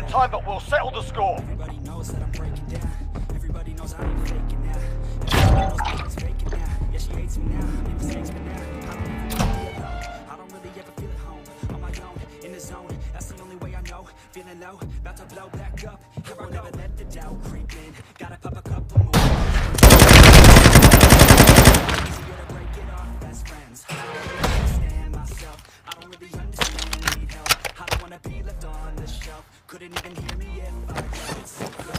that time, but we'll settle the score. Everybody knows that I'm breaking down. Everybody knows I ain't faking now. Everybody knows that it's faking now. Yeah, she hates me now. It mistakes me now. I don't really ever feel at home. On my own, in the zone. That's the only way I know. Feeling low, about to blow back up. Here I will never let the doubt creep in. Gotta pop a couple more. Easier to break it off best friends. I don't really understand myself. I don't really understand. Need help. I don't wanna be left on the shelf. Couldn't even hear me if I could. So good.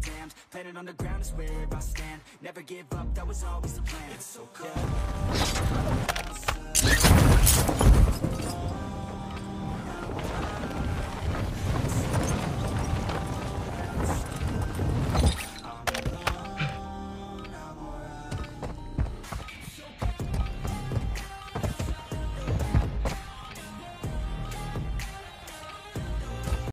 damned. Planet on the ground is where I stand. Never give up, that was always the plan. It's so cold.